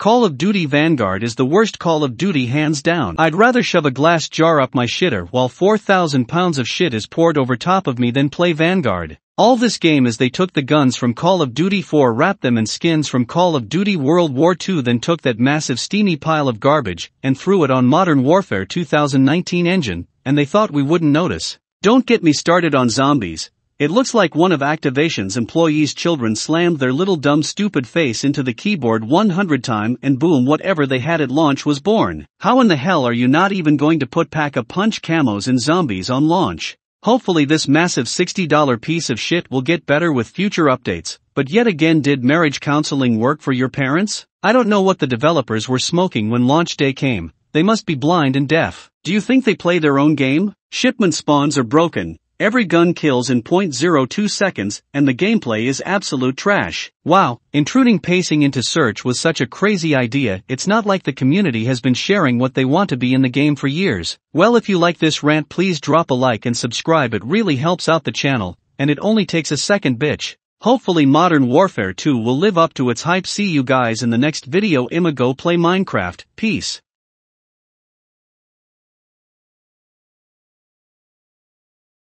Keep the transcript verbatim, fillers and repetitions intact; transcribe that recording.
Call of Duty Vanguard is the worst Call of Duty hands down. I'd rather shove a glass jar up my shitter while four thousand pounds of shit is poured over top of me than play Vanguard. All this game is they took the guns from Call of Duty four, wrapped them in skins from Call of Duty World War two, then took that massive steamy pile of garbage and threw it on Modern Warfare two thousand nineteen engine, and they thought we wouldn't notice. Don't get me started on zombies. It looks like one of Activation's employees' children slammed their little dumb stupid face into the keyboard one hundred times and boom, whatever they had at launch was born. How in the hell are you not even going to put pack-a-punch camos in zombies on launch? Hopefully this massive sixty dollar piece of shit will get better with future updates, but yet again, did marriage counseling work for your parents? I don't know what the developers were smoking when launch day came. They must be blind and deaf. Do you think they play their own game? Shipment spawns are broken. Every gun kills in zero point zero two seconds, and the gameplay is absolute trash. Wow, intruding pacing into search was such a crazy idea. It's not like the community has been sharing what they want to be in the game for years. Well, if you like this rant, please drop a like and subscribe. It really helps out the channel, and it only takes a second, bitch. Hopefully Modern Warfare two will live up to its hype. See you guys in the next video. Imago, play Minecraft. Peace.